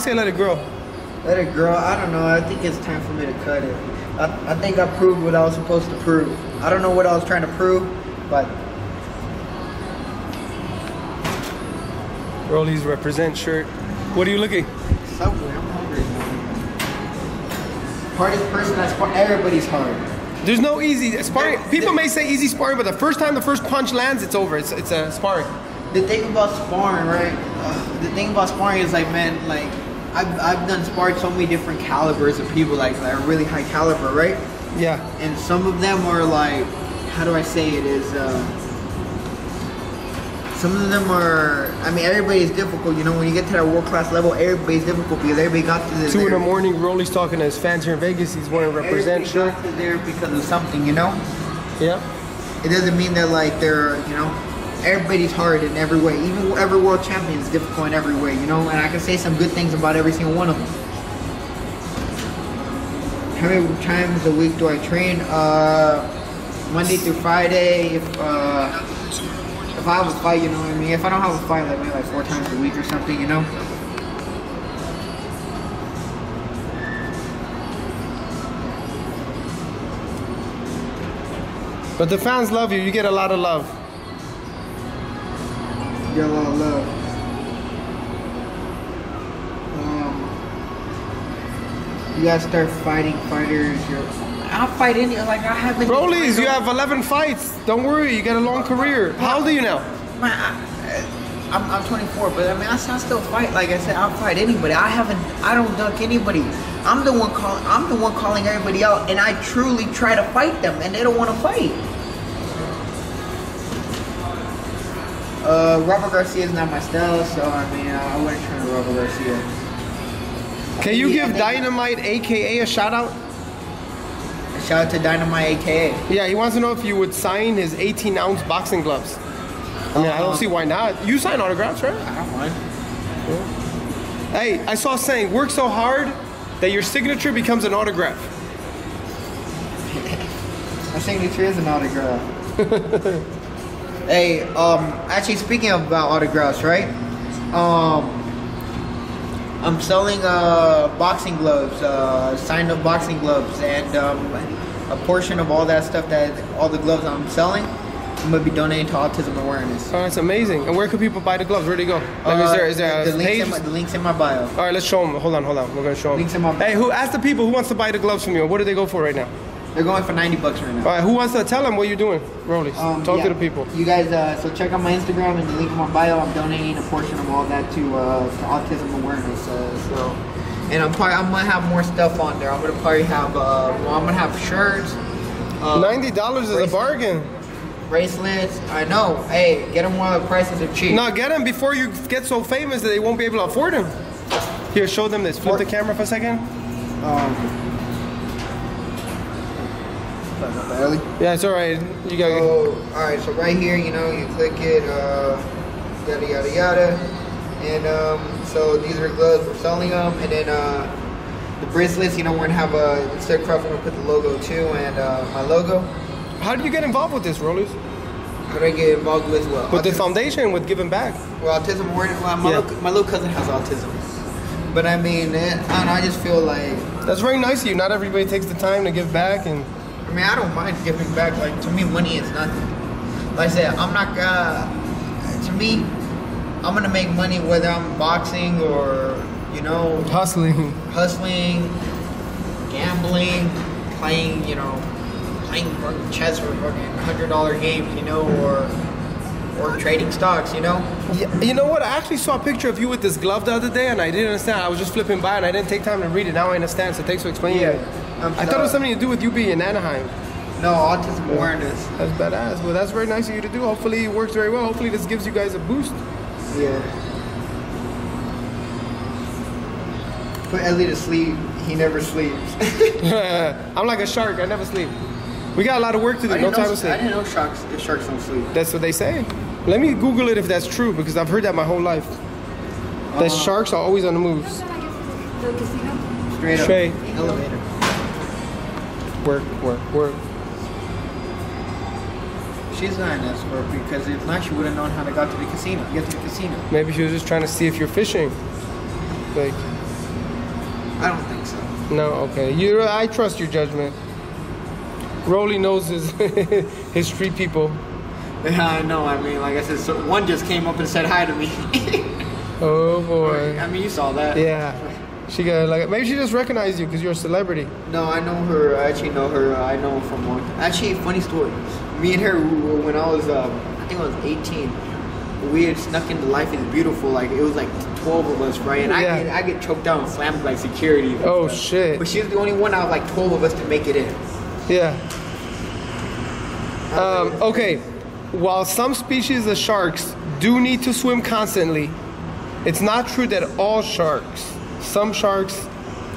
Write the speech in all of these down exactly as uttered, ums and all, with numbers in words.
say let it grow. Let it grow. I don't know. I think it's time for me to cut it. I, I think I proved what I was supposed to prove. I don't know what I was trying to prove, but... Rollies represent shirt. What are you looking? Subway. I'm hungry. Hardest person I spar. Everybody's hard. There's no easy sparring. People may say easy sparring, but the first time the first punch lands, it's over. It's it's a sparring. The thing about sparring, right? Uh, the thing about sparring is like, man, like I've I've done sparred so many different calibers of people, like like really high caliber, right? Yeah. And some of them are like, how do I say it is. Uh, Some of them are, I mean, everybody's difficult, you know, when you get to that world-class level, everybody's difficult because everybody got to this. Two in the morning, Rolly's talking to his fans here in Vegas, he's wanting to represent. Everybody got to there because of something, you know? Yeah. It doesn't mean that, like, they're, you know, everybody's hard in every way. Even every world champion is difficult in every way, you know? And I can say some good things about every single one of them. How many times a week do I train? Uh, Monday through Friday, if, uh... If I have a fight, you know what I mean? If I don't have a fight, like maybe like four times a week or something, you know? But the fans love you. You get a lot of love. You get a lot of love. Um, you gotta start fighting fighters. You're, I'll fight any, like I haven't. Rollies, you have eleven fights. Don't worry, you got a long career. How old are you now? Man, I, I'm, I'm twenty-four, but I mean, I, I still fight. Like I said, I'll fight anybody. I haven't, I don't dunk anybody. I'm the one calling, I'm the one calling everybody out, and I truly try to fight them, and they don't want to fight. Uh, Robert Garcia is not my style, so I mean, uh, I wouldn't turn to Robert Garcia. Can you give Dynamite A K A a shout out? Shout out to Dynamite A K A. Yeah, he wants to know if you would sign his eighteen ounce boxing gloves. I mean, uh, I don't see why not. You sign autographs, right? I don't mind. Yeah. Hey, I saw saying, work so hard that your signature becomes an autograph. My signature is an autograph. Hey, um, actually speaking about autographs, right? Um, I'm selling uh, boxing gloves, uh, signed up boxing gloves, and um, a portion of all that stuff, that all the gloves I'm selling, I'm gonna be donating to autism awareness. Oh, that's amazing! And where can people buy the gloves? Where do they go? Like, uh, is there, is there the, a links in my, the links in my bio. All right, let's show them. Hold on, hold on. We're gonna show them. Links in my bio. Hey, who? Ask the people who wants to buy the gloves from you. What do they go for right now? They're going for ninety bucks right now. All right, who wants to tell them what you're doing, Rollies? Um, Talk yeah. to the people. You guys, uh, so check out my Instagram and the link in my bio. I'm donating a portion of all that to, uh, to autism awareness. Uh, so, and I'm probably I'm gonna have more stuff on there. I'm gonna probably have, uh, well, I'm gonna have shirts. Uh, Ninety dollars is a bargain. Bracelets, I know. Hey, get them while the prices are cheap. No, get them before you get so famous that they won't be able to afford them. Here, show them this. Flip for the camera for a second. Um. Yeah, it's all right. You got. So, all right, so right here, you know, you click it, uh, yada yada yada, and um, so these are gloves. We're selling them, and then uh, the bracelets. You know, we're gonna have a instead of craft, we're gonna put the logo too, and uh, my logo. How do you get involved with this, Rollies? How do I get involved with what? With autism. The foundation, with giving back. Well, autism awareness. Well, my, yeah. little, my little cousin has autism. But I mean, it, I, I just feel like that's very nice of you. Not everybody takes the time to give back and. I mean, I don't mind giving back. Like, to me, money is nothing. Like I said, I'm not gonna, to me, I'm gonna make money whether I'm boxing or, you know. Hustling. Hustling, gambling, playing, you know, playing chess or fucking one hundred dollar games, you know, or or trading stocks, you know. Yeah, you know what? I actually saw a picture of you with this glove the other day, and I didn't understand. I was just flipping by, and I didn't take time to read it. Now I understand, so thanks for explaining it. Yeah. Um, I thought it was something to do with you being in Anaheim. No, autism awareness. That's badass. Well, that's very nice of you to do. Hopefully it works very well. Hopefully this gives you guys a boost. Yeah. Put Elie to sleep. He never sleeps. I'm like a shark. I never sleep. We got a lot of work to do. No time to sleep. I didn't know sharks, if sharks don't sleep. That's what they say. Let me Google it if that's true, because I've heard that my whole life. Uh, that sharks are always on the moves. Straight up. Straight. Elevator. Work, work, work. She's not an escort because if not, she would have known how to go to the casino. Get to the casino. Maybe she was just trying to see if you're fishing. Like. I don't think so. No, okay. You, I trust your judgment. Rolly knows his his street people. Yeah, I know. I mean, like I said, so one just came up and said hi to me. Oh boy. I mean, you saw that. Yeah. She got like maybe she just recognized you because you're a celebrity. No, I know her. I actually know her. I know her from one. Actually, funny story. Me and her, when I was, um, I think I was eighteen. We had snuck into Life is Beautiful. Like it was like twelve of us, right? And yeah. I get, I get choked out and slammed by security. Oh stuff. Shit! But she was the only one out of like twelve of us to make it in. Yeah. Um, okay. While some species of sharks do need to swim constantly, it's not true that all sharks. Some sharks,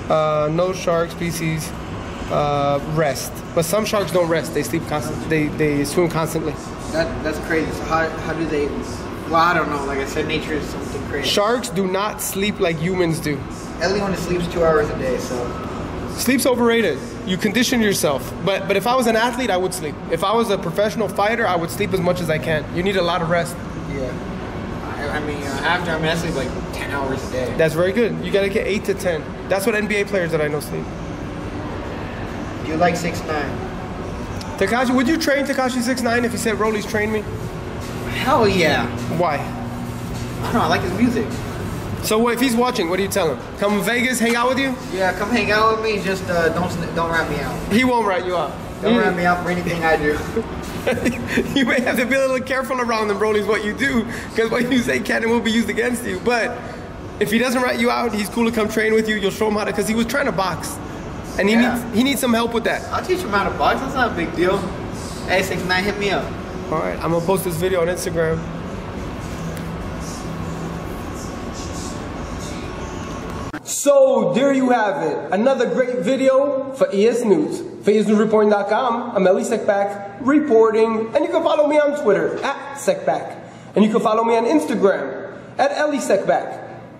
uh, no shark species, uh, rest. But some sharks don't rest. They sleep constantly. They they swim constantly. That that's crazy. So how how do they? Well, I don't know. Like I said, nature is something crazy. Sharks do not sleep like humans do. Elie only sleeps two hours a day, so. Sleep's overrated. You condition yourself. But but if I was an athlete, I would sleep. If I was a professional fighter, I would sleep as much as I can. You need a lot of rest. Yeah. I mean, uh, after I'm I sleep like ten hours a day. That's very good. You gotta get eight to ten. That's what N B A players that I know sleep. You like six nine? Takashi, would you train Takashi six nine if he said Rolly's train me? Hell yeah. Why? I don't know. I like his music. So what, if he's watching, what do you tell him? Come to Vegas, hang out with you? Yeah, come hang out with me. Just uh, don't don't rat me out. He won't rat you out. Don't rat me out for anything I do. You may have to be a little careful around them, Rolly's what you do, because what you say can and will be used against you. But if he doesn't rat you out, he's cool to come train with you. You'll show him how to, because he was trying to box, and he yeah. needs he needs some help with that. I'll teach him how to box. That's not a big deal. Hey, six nine, hit me up. All right, I'm gonna post this video on Instagram. So there you have it, another great video for E S News. For E S News Reporting dot com, I'm Elie Seckbach, reporting, and you can follow me on Twitter, at Seckbach. And you can follow me on Instagram, at Elie Seckbach.